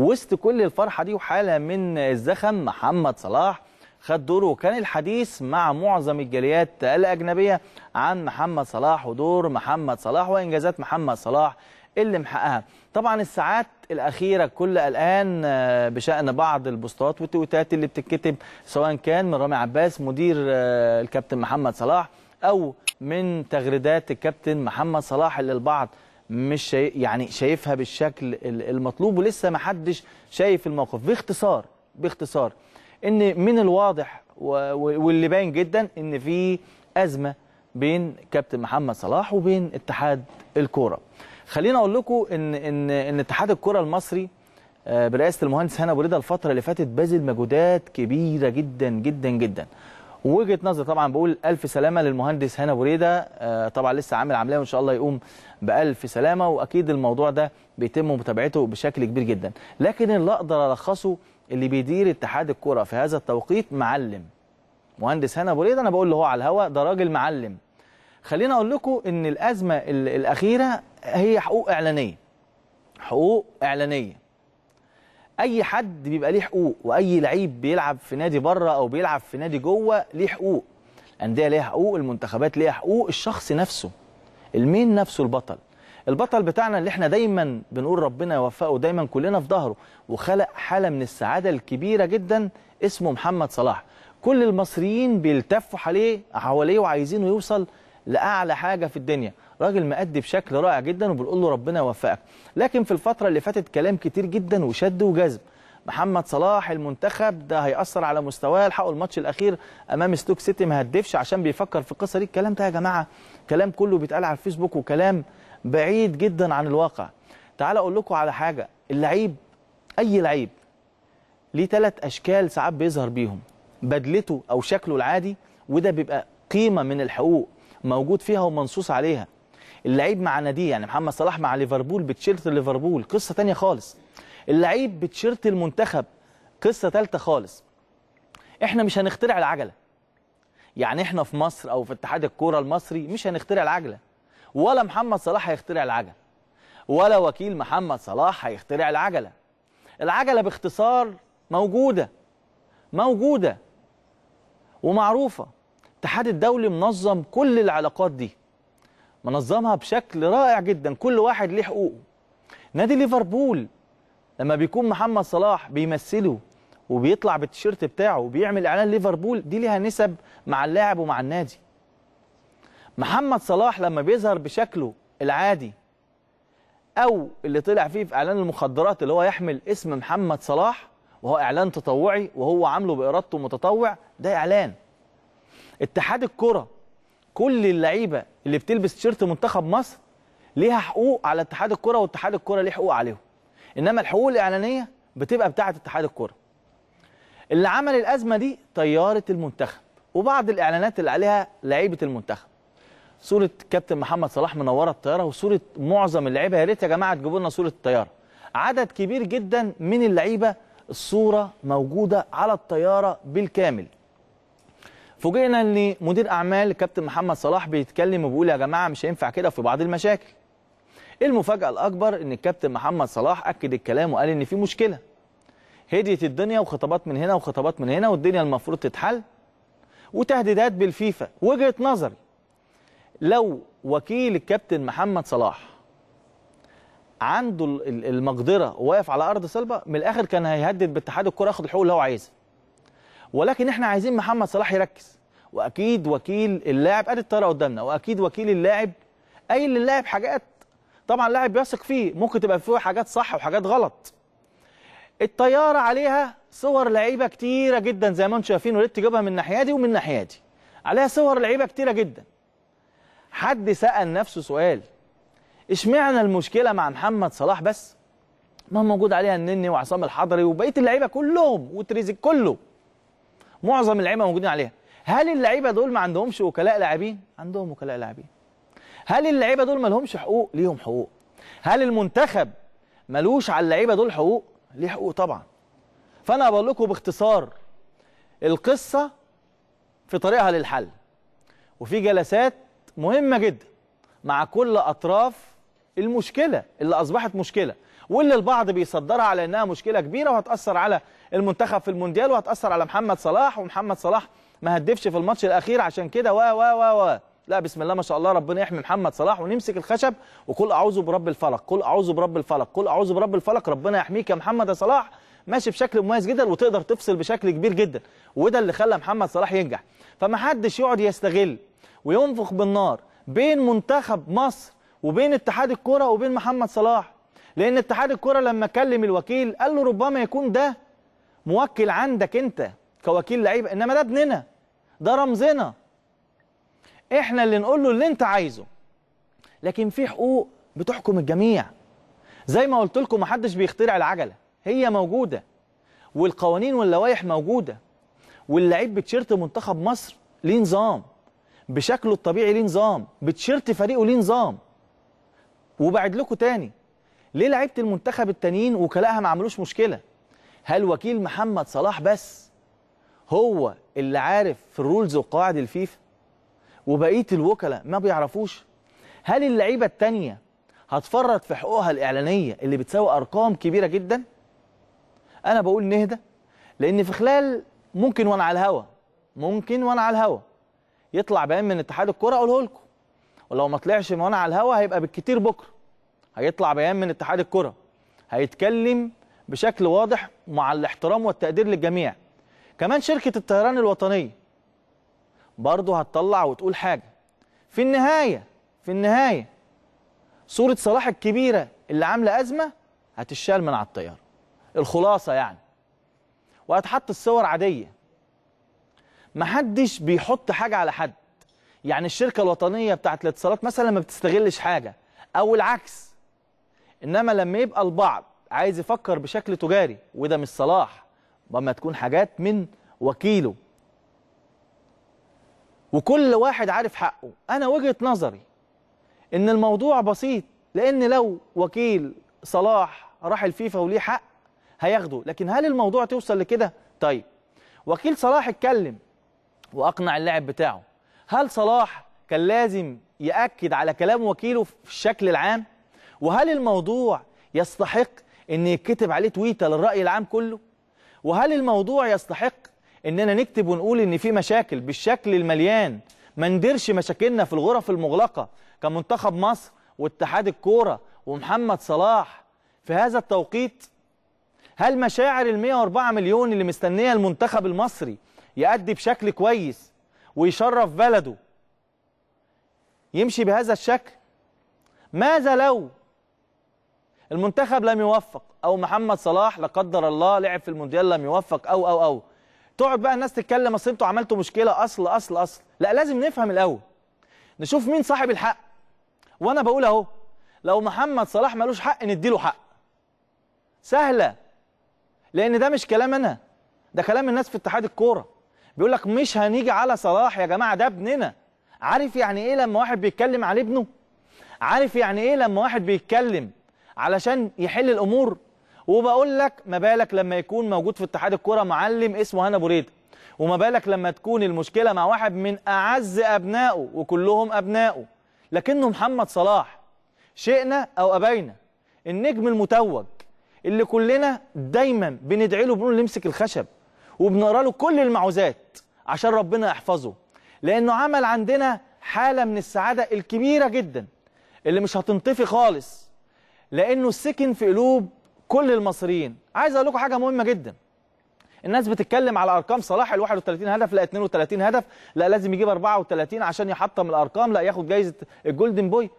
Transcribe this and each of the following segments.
وسط كل الفرحه دي وحاله من الزخم، محمد صلاح خد دوره، وكان الحديث مع معظم الجاليات الاجنبيه عن محمد صلاح ودور محمد صلاح وانجازات محمد صلاح اللي محققها. طبعا الساعات الاخيره كل الان بشان بعض البوستات والتويتات اللي بتتكتب، سواء كان من رامي عباس مدير الكابتن محمد صلاح او من تغريدات الكابتن محمد صلاح اللي البعض مش يعني شايفها بالشكل المطلوب ولسه ما حدش شايف الموقف. باختصار ان من الواضح واللي باين جدا ان في ازمه بين كابتن محمد صلاح وبين اتحاد الكرة. خلينا اقول لكم ان اتحاد الكرة المصري برئاسه المهندس هاني أبو ريدة الفتره اللي فاتت باذل مجهودات كبيره جدا جدا جدا. وجهه نظر طبعا، بقول الف سلامه للمهندس هاني أبو ريدة، طبعا لسه عامل عمليه وان شاء الله يقوم بالف سلامه، واكيد الموضوع ده بيتم متابعته بشكل كبير جدا. لكن اللي اقدر الخصه اللي بيدير اتحاد الكرة في هذا التوقيت معلم. مهندس هاني أبو ريدة انا بقول له هو على الهوا ده راجل معلم. خلينا اقول لكم ان الازمه الاخيره هي حقوق اعلانيه. اي حد بيبقى ليه حقوق، واي لعيب بيلعب في نادي بره او بيلعب في نادي جوه ليه حقوق. الانديه ليها حقوق، المنتخبات ليها حقوق، الشخص نفسه، المين نفسه، البطل بتاعنا اللي احنا دايما بنقول ربنا يوفقه دايما كلنا في ظهره، وخلق حاله من السعاده الكبيره جدا اسمه محمد صلاح. كل المصريين بيلتفوا حواليه وعايزينه يوصل لاعلى حاجه في الدنيا. راجل مأدي بشكل رائع جدا وبنقول له ربنا يوفقك. لكن في الفتره اللي فاتت كلام كتير جدا وشد وجذب. محمد صلاح المنتخب ده هيأثر على مستواه، لحقوا الماتش الاخير امام ستوك سيتي ما هدفش عشان بيفكر في القصه دي. الكلام ده يا جماعه كلام كله بيتقال على الفيسبوك وكلام بعيد جدا عن الواقع. تعال اقول لكم على حاجه، اللعيب اي لعيب ليه ثلاث اشكال ساعات بيظهر بيهم، بدلته او شكله العادي وده بيبقى قيمه من الحقوق موجود فيها ومنصوص عليها. اللعيب مع ناديه، يعني محمد صلاح مع ليفربول بتشيرت ليفربول قصه ثانيه خالص. اللعيب بتشيرت المنتخب قصه ثالثه خالص. احنا مش هنخترع العجله. يعني احنا في مصر او في اتحاد الكوره المصري مش هنخترع العجله، ولا محمد صلاح هيخترع العجله، ولا وكيل محمد صلاح هيخترع العجله. العجله باختصار موجوده ومعروفه. الاتحاد الدولي منظم كل العلاقات دي، منظمها بشكل رائع جدا، كل واحد ليه حقوقه. نادي ليفربول لما بيكون محمد صلاح بيمثله وبيطلع بالتيشيرت بتاعه وبيعمل اعلان ليفربول، دي ليها نسب مع اللاعب ومع النادي. محمد صلاح لما بيظهر بشكله العادي او اللي طلع فيه في اعلان المخدرات اللي هو يحمل اسم محمد صلاح وهو اعلان تطوعي وهو عامله بارادته متطوع، ده اعلان. اتحاد الكرة كل اللعيبه اللي بتلبس تيشيرت منتخب مصر ليها حقوق على اتحاد الكرة، واتحاد الكرة ليه حقوق عليهم. انما الحقوق الاعلانيه بتبقى بتاعه اتحاد الكرة. اللي عمل الازمه دي طياره المنتخب وبعض الاعلانات اللي عليها لعيبه المنتخب. صوره كابتن محمد صلاح منوره الطياره وصوره معظم اللعيبه، يا ريت يا جماعه تجيبوا لنا صوره الطياره. عدد كبير جدا من اللعيبه الصوره موجوده على الطياره بالكامل. فوجئنا ان مدير اعمال كابتن محمد صلاح بيتكلم وبيقول يا جماعه مش هينفع كده في بعض المشاكل. المفاجاه الاكبر ان الكابتن محمد صلاح اكد الكلام وقال ان في مشكله. هديت الدنيا وخطابات من هنا وخطابات من هنا والدنيا المفروض تتحل وتهديدات بالفيفا. وجهه نظري لو وكيل الكابتن محمد صلاح عنده المقدره وواقف على ارض صلبه، من الاخر كان هيهدد باتحاد الكره ياخد الحقوق اللي هو عايزها. ولكن احنا عايزين محمد صلاح يركز، واكيد وكيل اللاعب ادي الطياره قدامنا، واكيد وكيل اللاعب قايل للاعب حاجات طبعا اللاعب بيثق فيه، ممكن تبقى فيه حاجات صح وحاجات غلط. الطياره عليها صور لعيبه كتيره جدا زي ما انتم شايفين، وليت تجيبها من الناحيه دي ومن الناحيه دي، عليها صور لعيبه كتيره جدا. حد سأل نفسه سؤال، اشمعنى المشكله مع محمد صلاح بس؟ ما موجود عليها النني وعصام الحضري وبقيه اللعيبه كلهم وتريزيك كله، معظم اللعيبه موجودين عليها. هل اللعيبه دول ما عندهمش وكلاء لاعبين؟ عندهم وكلاء لاعبين. هل اللعيبه دول ما لهمش حقوق؟ ليهم حقوق. هل المنتخب ملوش على اللعيبه دول حقوق؟ ليه حقوق طبعا. فانا بقول لكم باختصار القصه في طريقها للحل، وفي جلسات مهمه جدا مع كل اطراف المشكله اللي اصبحت مشكله، واللي البعض بيصدرها على انها مشكله كبيره وهتاثر على المنتخب في المونديال وهتاثر على محمد صلاح، ومحمد صلاح ما هدفش في الماتش الاخير عشان كده لا بسم الله ما شاء الله، ربنا يحمي محمد صلاح ونمسك الخشب وقل اعوذ برب الفلق، قل اعوذ برب الفلق، قل اعوذ برب الفلق، ربنا يحميك يا محمد يا صلاح. ماشي بشكل مميز جدا وتقدر تفصل بشكل كبير جدا، وده اللي خلى محمد صلاح ينجح. فما حدش يقعد يستغل وينفخ بالنار بين منتخب مصر وبين اتحاد الكرة وبين محمد صلاح، لان اتحاد الكرة لما كلم الوكيل قال له ربما يكون ده موكل عندك انت كوكيل لعيبه، انما ده ابننا، ده رمزنا، احنا اللي نقول له اللي انت عايزه. لكن في حقوق بتحكم الجميع، زي ما قلت لكم محدش بيخترع العجله، هي موجوده والقوانين واللوائح موجوده، واللعيب بتشيرت منتخب مصر ليه نظام، بشكله الطبيعي ليه نظام، بتشيرت فريقه ليه نظام. وبعد لكم تاني، ليه لعيبه المنتخب التانيين وكلاءها ما عملوش مشكله؟ هل وكيل محمد صلاح بس هو اللي عارف في الرولز وقواعد الفيفا وبقيه الوكلاء ما بيعرفوش؟ هل اللعيبه التانيه هتفرط في حقوقها الاعلانيه اللي بتساوي ارقام كبيره جدا؟ انا بقول نهدى، لان في خلال ممكن وانا على الهوا يطلع بيان من اتحاد الكره اقوله لكم، ولو ما طلعش وانا على الهوا هيبقى بالكتير بكره هيطلع بيان من اتحاد الكره هيتكلم بشكل واضح مع الاحترام والتقدير للجميع. كمان شركه الطيران الوطنيه برضه هتطلع وتقول حاجه. في النهايه صوره صلاح الكبيره اللي عامله ازمه هتشال من على الطياره، الخلاصه يعني، وهتحط الصور عاديه. محدش بيحط حاجه على حد، يعني الشركه الوطنيه بتاعت الاتصالات مثلا ما بتستغلش حاجه او العكس، انما لما يبقى البعض عايز يفكر بشكل تجاري وده مش صلاح، لما تكون حاجات من وكيله وكل واحد عارف حقه. انا وجهة نظري ان الموضوع بسيط، لان لو وكيل صلاح راح الفيفا وليه حق هياخده، لكن هل الموضوع توصل لكده؟ طيب وكيل صلاح اتكلم واقنع اللاعب بتاعه، هل صلاح كان لازم يأكد على كلام وكيله في الشكل العام؟ وهل الموضوع يستحق ان يتكتب عليه تويته للرأي العام كله؟ وهل الموضوع يستحق اننا نكتب ونقول ان في مشاكل بالشكل المليان، ما نديرش مشاكلنا في الغرف المغلقه كمنتخب مصر واتحاد الكوره ومحمد صلاح في هذا التوقيت؟ هل مشاعر ال 104 مليون اللي مستنيه المنتخب المصري يأدي بشكل كويس ويشرف بلده يمشي بهذا الشكل؟ ماذا لو المنتخب لم يوفق، او محمد صلاح لا قدر الله لعب في المونديال لم يوفق، او تقعد بقى الناس تتكلم اصل انتوا عملتوا مشكله اصل. لا، لازم نفهم الاول، نشوف مين صاحب الحق. وانا بقول اهو، لو محمد صلاح مالوش حق نديله حق، سهله، لان ده مش كلام انا، ده كلام الناس في اتحاد الكوره. بيقول لك مش هنيجي على صلاح يا جماعه، ده ابننا. عارف يعني ايه لما واحد بيتكلم على ابنه؟ عارف يعني ايه لما واحد بيتكلم علشان يحل الامور؟ وبقول لك ما بالك لما يكون موجود في اتحاد الكرة معلم اسمه هاني أبو ريدة، وما بالك لما تكون المشكلة مع واحد من أعز أبنائه وكلهم أبنائه، لكنه محمد صلاح، شئنا أو أبينا، النجم المتوج اللي كلنا دايما بندعي له، بنقول نمسك الخشب وبنقرا له كل المعوذات عشان ربنا يحفظه، لأنه عمل عندنا حالة من السعادة الكبيرة جدا اللي مش هتنطفي خالص، لأنه سكن في قلوب كل المصريين. عايز اقول لكم حاجه مهمه جدا، الناس بتتكلم على ارقام صلاح، ال 31 هدف، لا 32 هدف، لا لازم يجيب 34 عشان يحطم الارقام، لا ياخد جايزه الجولدن بوي.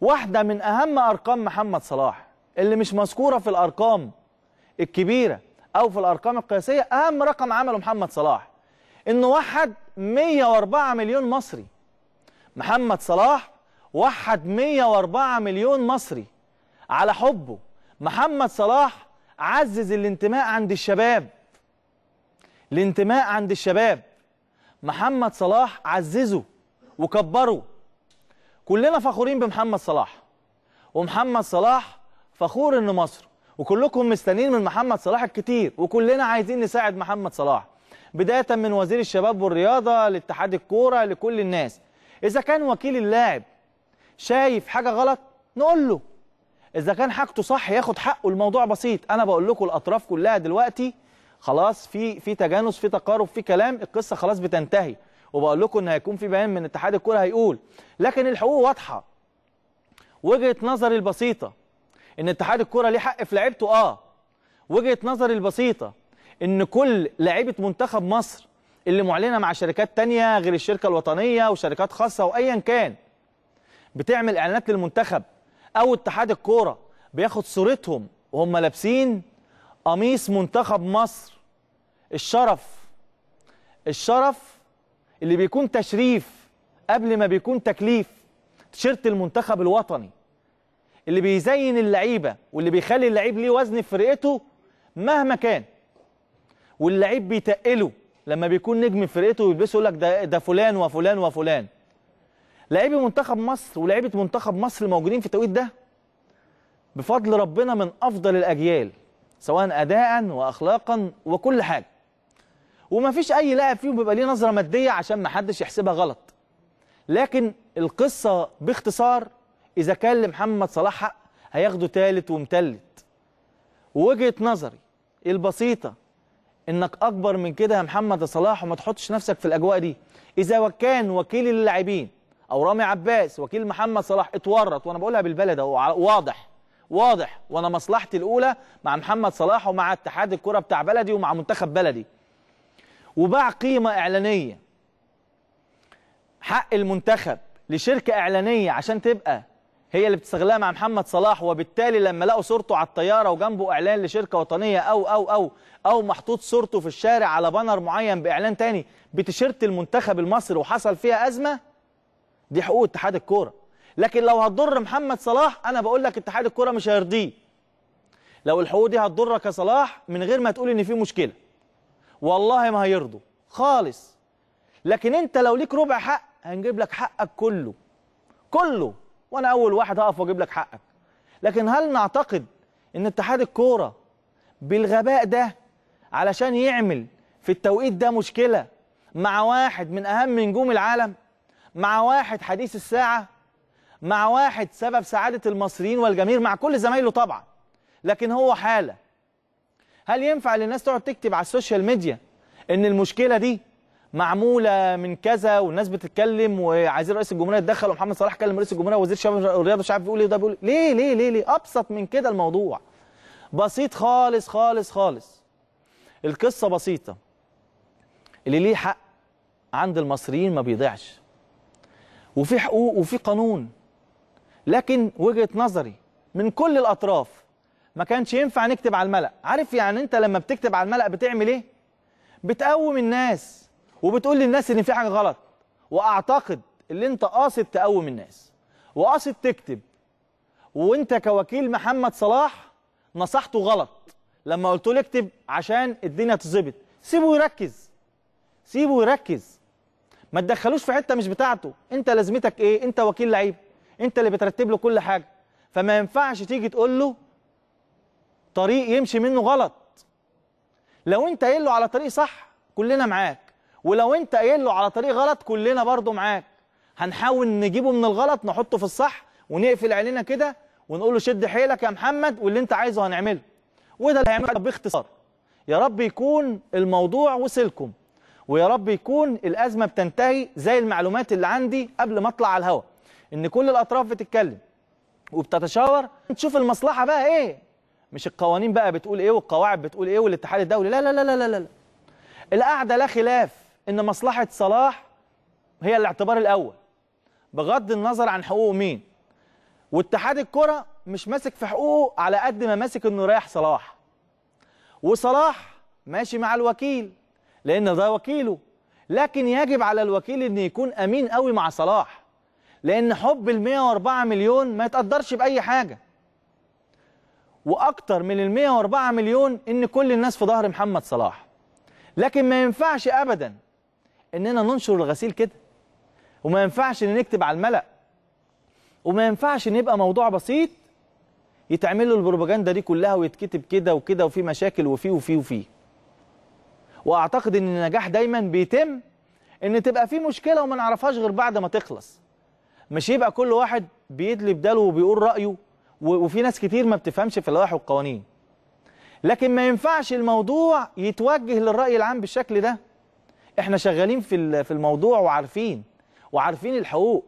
واحده من اهم ارقام محمد صلاح اللي مش مذكوره في الارقام الكبيره او في الارقام القياسيه، اهم رقم عمله محمد صلاح انه وحد 104 مليون مصري. محمد صلاح وحد 104 مليون مصري على حبه. محمد صلاح عزز الانتماء عند الشباب، الانتماء عند الشباب محمد صلاح عززه وكبره. كلنا فخورين بمحمد صلاح، ومحمد صلاح فخور إنه مصر، وكلكم مستنيين من محمد صلاح الكتير، وكلنا عايزين نساعد محمد صلاح، بداية من وزير الشباب والرياضة لاتحاد الكورة لكل الناس. إذا كان وكيل اللاعب شايف حاجة غلط نقول له، اذا كان حاجته صح ياخد حقه. الموضوع بسيط، انا بقول لكم الاطراف كلها دلوقتي خلاص في تجانس، في تقارب، في كلام، القصه خلاص بتنتهي، وبقول لكم ان هيكون في بيان من اتحاد الكرة هيقول، لكن الحقوق واضحه. وجهه نظري البسيطه ان اتحاد الكرة ليه حق في لعيبته، وجهه نظري البسيطه ان كل لعيبه منتخب مصر اللي معلنه مع شركات تانية غير الشركه الوطنيه وشركات خاصه وايا كان بتعمل اعلانات للمنتخب او اتحاد الكوره بياخد صورتهم وهم لابسين قميص منتخب مصر، الشرف اللي بيكون تشريف قبل ما بيكون تكليف، تيشيرت المنتخب الوطني اللي بيزين اللعيبه واللي بيخلي اللعيب ليه وزن في فرقته مهما كان، واللعيب بيتقله لما بيكون نجم فرقته ويلبسه يقول لك ده فلان وفلان وفلان. لاعبي منتخب مصر ولاعيبه منتخب مصر موجودين في التوقيت ده بفضل ربنا من افضل الاجيال، سواء اداء واخلاقا وكل حاجه، ومفيش اي لاعب فيهم بيبقى ليه نظره ماديه عشان ما حدش يحسبها غلط. لكن القصه باختصار اذا كان لمحمد صلاح حق هياخده ثالث ومتلت. وجهه نظري البسيطه انك اكبر من كده يا محمد صلاح وما تحطش نفسك في الاجواء دي. اذا كان وكيل اللاعبين او رامي عباس وكيل محمد صلاح اتورط، وانا بقولها بالبلد اهو، واضح، وانا مصلحتي الاولى مع محمد صلاح ومع اتحاد الكرة بتاع بلدي ومع منتخب بلدي، وباع قيمه اعلانيه حق المنتخب لشركه اعلانيه عشان تبقى هي اللي بتستغلها مع محمد صلاح، وبالتالي لما لقوا صورته على الطياره وجنبه اعلان لشركه وطنيه او او او او محطوط صورته في الشارع على بانر معين باعلان تاني بتيشيرت المنتخب المصري وحصل فيها ازمه، دي حقوق اتحاد الكوره. لكن لو هتضر محمد صلاح انا بقول لك اتحاد الكوره مش هيرضيه. لو الحقوق دي هتضرك يا صلاح من غير ما تقول ان في مشكله، والله ما هيرضوا خالص. لكن انت لو ليك ربع حق هنجيب لك حقك كله، وانا اول واحد هقف واجيب لك حقك. لكن هل نعتقد ان اتحاد الكوره بالغباء ده علشان يعمل في التوقيت ده مشكله مع واحد من اهم نجوم العالم، مع واحد حديث الساعة، مع واحد سبب سعادة المصريين والجماهير، مع كل زمايله طبعا، لكن هو حالة. هل ينفع للناس تقعد تكتب على السوشيال ميديا ان المشكلة دي معمولة من كذا والناس بتتكلم وعايزين رئيس الجمهورية يتدخل ومحمد صلاح كلم رئيس الجمهورية ووزير الشباب والرياضة مش عارف بيقول ايه وده بيقول ليه؟ ليه ابسط من كده. الموضوع بسيط خالص، القصة بسيطة، اللي ليه حق عند المصريين ما بيضيعش، وفي حقوق وفي قانون. لكن وجهة نظري من كل الأطراف ما كانش ينفع نكتب على الملأ. عارف يعني أنت لما بتكتب على الملأ بتعمل إيه؟ بتقوم الناس وبتقول للناس إن في حاجة غلط، وأعتقد إن أنت قاصد تقوم الناس وقاصد تكتب، وأنت كوكيل محمد صلاح نصحته غلط لما قلت له اكتب عشان الدنيا تظبط. سيبه يركز، ما تدخلوش في حته مش بتاعته. انت لازمتك ايه؟ انت وكيل لعيبه، انت اللي بترتب له كل حاجه، فما ينفعش تيجي تقول له طريق يمشي منه غلط. لو انت قايل له على طريق صح كلنا معاك، ولو انت قايل له على طريق غلط كلنا برضه معاك. هنحاول نجيبه من الغلط نحطه في الصح ونقفل عينينا كده ونقول له شد حيلك يا محمد واللي انت عايزه هنعمله، وده اللي هيعمله باختصار. يا رب يكون الموضوع وصلكم، ويا رب يكون الأزمة بتنتهي زي المعلومات اللي عندي قبل ما أطلع على الهواء، إن كل الأطراف بتتكلم وبتتشاور، تشوف المصلحة بقى إيه، مش القوانين بقى بتقول إيه والقواعد بتقول إيه والاتحاد الدولي، لا لا لا لا لا لا. القعدة لا خلاف إن مصلحة صلاح هي الاعتبار الأول بغض النظر عن حقوقه مين، واتحاد الكرة مش ماسك في حقوقه على قد ما ماسك إنه رايح صلاح، وصلاح ماشي مع الوكيل لأن ده وكيله. لكن يجب على الوكيل إن يكون أمين قوي مع صلاح، لأن حب ال 104 مليون ما يتقدرش بأي حاجة، وأكتر من ال 104 مليون إن كل الناس في ظهر محمد صلاح. لكن ما ينفعش أبدا إننا ننشر الغسيل كده، وما ينفعش إن نكتب على الملأ، وما ينفعش إن يبقى موضوع بسيط يتعمل له البروباجندا دي كلها ويتكتب كده وكده وفي مشاكل وفي وفي وفي. واعتقد ان النجاح دايما بيتم ان تبقى في مشكله وما نعرفهاش غير بعد ما تخلص، مش يبقى كل واحد بيدلي بداله وبيقول رايه وفي ناس كتير ما بتفهمش في اللوائح والقوانين. لكن ما ينفعش الموضوع يتوجه للرأي العام بالشكل ده. احنا شغالين في الموضوع وعارفين الحقوق.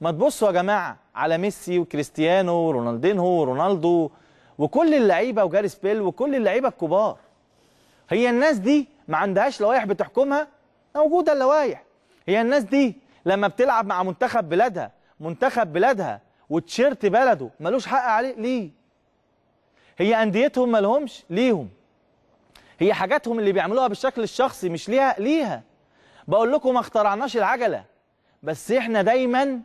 ما تبصوا يا جماعه على ميسي وكريستيانو ورونالدينو ورونالدو وكل اللعيبه وجاريث بيل وكل اللعيبه الكبار. هي الناس دي ما عندهاش لوائح بتحكمها؟ موجوده اللوائح. هي الناس دي لما بتلعب مع منتخب بلادها وتشيرت بلده ملوش حق عليه ليه؟ هي انديتهم مالهمش ليهم. هي حاجاتهم اللي بيعملوها بالشكل الشخصي مش ليها. بقول لكم ما اخترعناش العجله، بس احنا دايما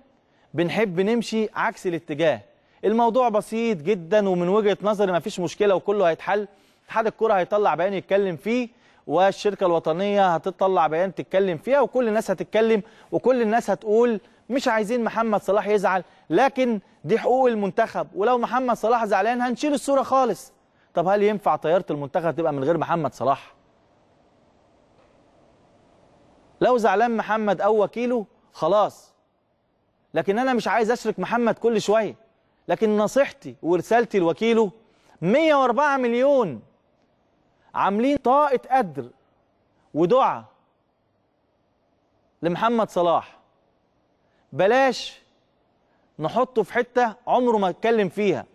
بنحب نمشي عكس الاتجاه. الموضوع بسيط جدا ومن وجهه نظري ما فيش مشكله وكله هيتحل. اتحاد الكره هيطلع بيان يتكلم فيه، والشركه الوطنيه هتطلع بيان تتكلم فيها، وكل الناس هتتكلم وكل الناس هتقول مش عايزين محمد صلاح يزعل، لكن دي حقوق المنتخب، ولو محمد صلاح زعلان هنشيل الصوره خالص. طب هل ينفع طياره المنتخب تبقى من غير محمد صلاح؟ لو زعلان محمد او وكيله خلاص، لكن انا مش عايز اشرك محمد كل شويه. لكن نصيحتي ورسالتي لوكيله 104 مليون عاملين طاقه قدر ودعاء لمحمد صلاح، بلاش نحطه في حته عمره ما اتكلم فيها.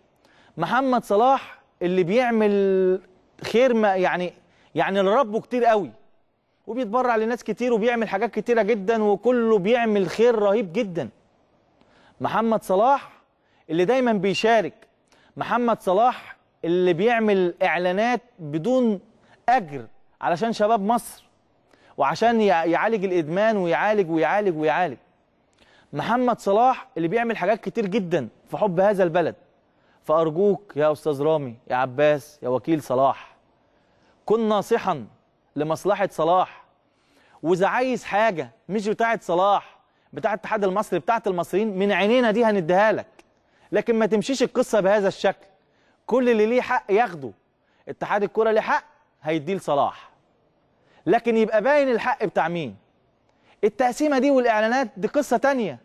محمد صلاح اللي بيعمل خير ما يعني لربه كتير قوي، وبيتبرع لناس كتير وبيعمل حاجات كتيره جدا وكله بيعمل خير رهيب جدا. محمد صلاح اللي دايما بيشارك، محمد صلاح اللي بيعمل اعلانات بدون اجر علشان شباب مصر وعشان يعالج الادمان ويعالج ويعالج ويعالج. محمد صلاح اللي بيعمل حاجات كتير جدا في حب هذا البلد. فارجوك يا استاذ رامي، يا عباس، يا وكيل صلاح، كن ناصحا لمصلحه صلاح. واذا عايز حاجه مش بتاعه صلاح، بتاعه الاتحاد المصري، بتاعه المصريين، من عينينا دي هنديها لك، لكن ما تمشيش القصه بهذا الشكل. كل اللي ليه حق ياخده. اتحاد الكره ليه حق هيديه لصلاح، لكن يبقى باين الحق بتاع مين. التقسيمه دي والاعلانات دي قصه تانية،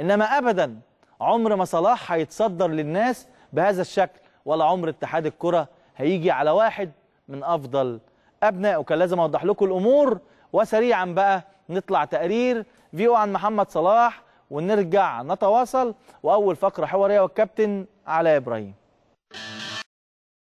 انما ابدا عمر ما صلاح هيتصدر للناس بهذا الشكل، ولا عمر اتحاد الكره هيجي على واحد من افضل ابنائه. كان لازم اوضح لكم الامور. وسريعا بقى نطلع تقرير فيديو عن محمد صلاح ونرجع نتواصل، واول فقره حواريه والكابتن علاء ابراهيم.